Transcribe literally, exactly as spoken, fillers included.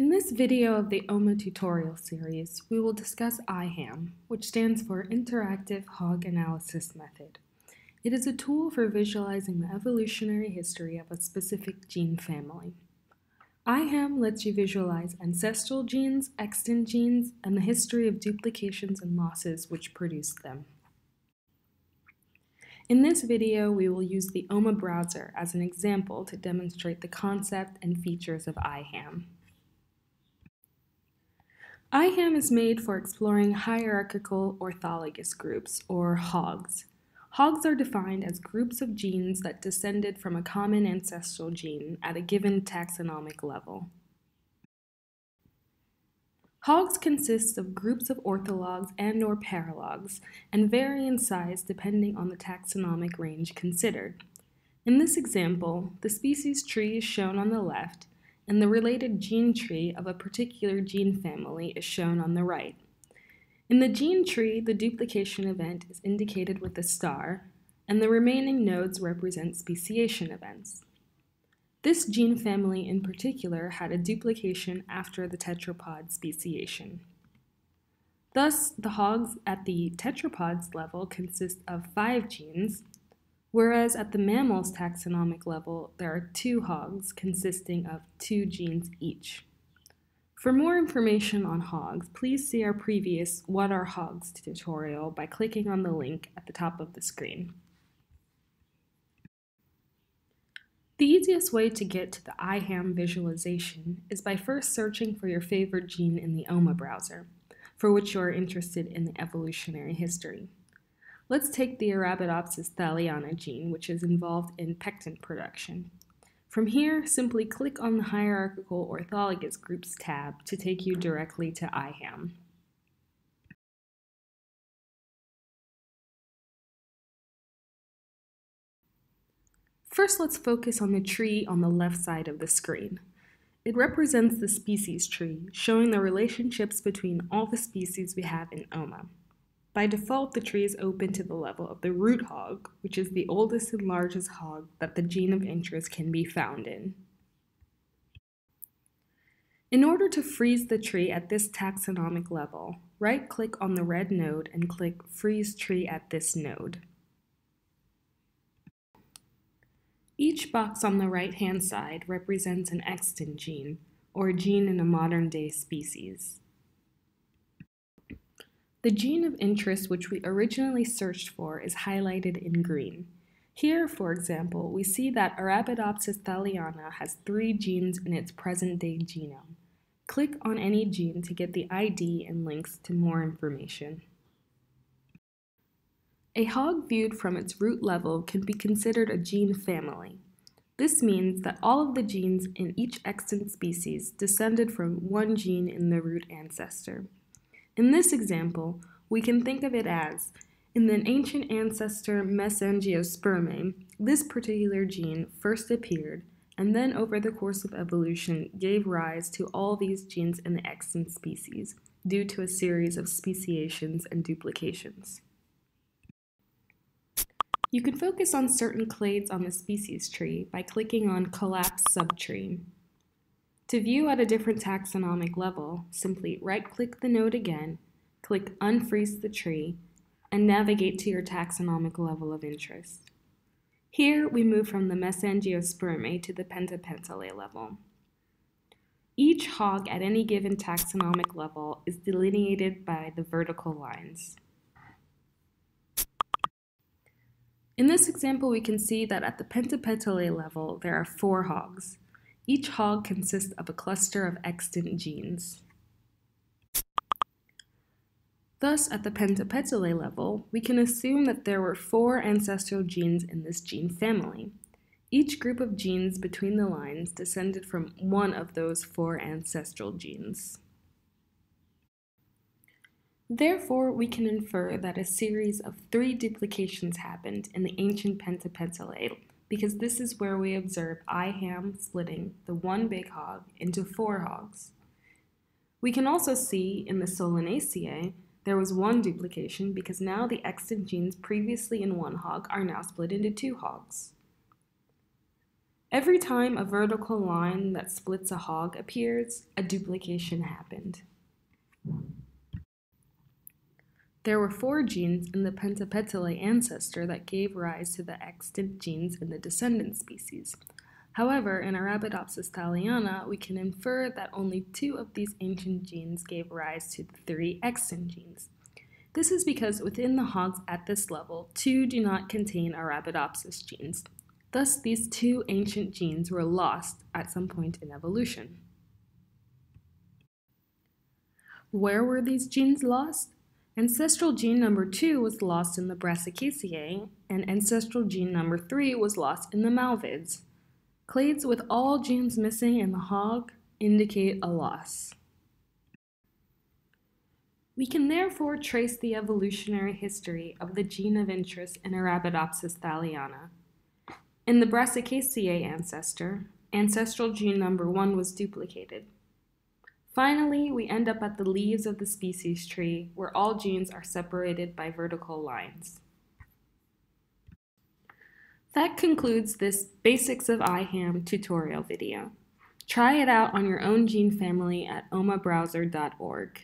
In this video of the O M A tutorial series, we will discuss iHam, which stands for Interactive H O G Analysis Method. It is a tool for visualizing the evolutionary history of a specific gene family. iHam lets you visualize ancestral genes, extant genes, and the history of duplications and losses which produced them. In this video, we will use the O M A browser as an example to demonstrate the concept and features of iHam. iHam is made for exploring hierarchical orthologous groups, or hogs. Hogs are defined as groups of genes that descended from a common ancestral gene at a given taxonomic level. Hogs consist of groups of orthologs and or paralogs, and vary in size depending on the taxonomic range considered. In this example, the species tree is shown on the left, and the related gene tree of a particular gene family is shown on the right. In the gene tree, the duplication event is indicated with a star, and the remaining nodes represent speciation events. This gene family in particular had a duplication after the tetrapod speciation. Thus, the hogs at the tetrapods level consist of five genes, whereas at the mammals taxonomic level, there are two hogs consisting of two genes each. For more information on hogs, please see our previous What Are Hogs tutorial by clicking on the link at the top of the screen. The easiest way to get to the iHam visualization is by first searching for your favorite gene in the O M A browser, for which you are interested in the evolutionary history. Let's take the Arabidopsis thaliana gene, which is involved in pectin production. From here, simply click on the Hierarchical Orthologous Groups tab to take you directly to iHam. First, let's focus on the tree on the left side of the screen. It represents the species tree, showing the relationships between all the species we have in O M A. By default, the tree is open to the level of the root hog, which is the oldest and largest hog that the gene of interest can be found in. In order to freeze the tree at this taxonomic level, right-click on the red node and click Freeze Tree at this node. Each box on the right-hand side represents an extant gene, or a gene in a modern-day species. The gene of interest which we originally searched for is highlighted in green. Here, for example, we see that Arabidopsis thaliana has three genes in its present-day genome. Click on any gene to get the I D and links to more information. A hog viewed from its root level can be considered a gene family. This means that all of the genes in each extant species descended from one gene in the root ancestor. In this example, we can think of it as, in an ancient ancestor Mesangiospermae, this particular gene first appeared, and then over the course of evolution gave rise to all these genes in the extant species, due to a series of speciations and duplications. You can focus on certain clades on the species tree by clicking on Collapse Subtree. To view at a different taxonomic level, simply right-click the node again, click Unfreeze the Tree, and navigate to your taxonomic level of interest. Here, we move from the Mesangiospermae to the Pentapetalae level. Each hog at any given taxonomic level is delineated by the vertical lines. In this example, we can see that at the Pentapetalae level, there are four hogs. Each hog consists of a cluster of extant genes. Thus, at the Pentapetalae level, we can assume that there were four ancestral genes in this gene family. Each group of genes between the lines descended from one of those four ancestral genes. Therefore, we can infer that a series of three duplications happened in the ancient Pentapetalae, because this is where we observe iHam splitting the one big hog into four hogs. We can also see in the Solanaceae there was one duplication because now the extant genes previously in one hog are now split into two hogs. Every time a vertical line that splits a hog appears, a duplication happened. There were four genes in the Pentapetalae ancestor that gave rise to the extant genes in the descendant species. However, in Arabidopsis thaliana, we can infer that only two of these ancient genes gave rise to the three extant genes. This is because within the hogs at this level, two do not contain Arabidopsis genes. Thus, these two ancient genes were lost at some point in evolution. Where were these genes lost? Ancestral gene number two was lost in the Brassicaceae, and ancestral gene number three was lost in the Malvids. Clades with all genes missing in the hog indicate a loss. We can therefore trace the evolutionary history of the gene of interest in Arabidopsis thaliana. In the Brassicaceae ancestor, ancestral gene number one was duplicated. Finally, we end up at the leaves of the species tree, where all genes are separated by vertical lines. That concludes this Basics of iHam tutorial video. Try it out on your own gene family at oma browser dot org.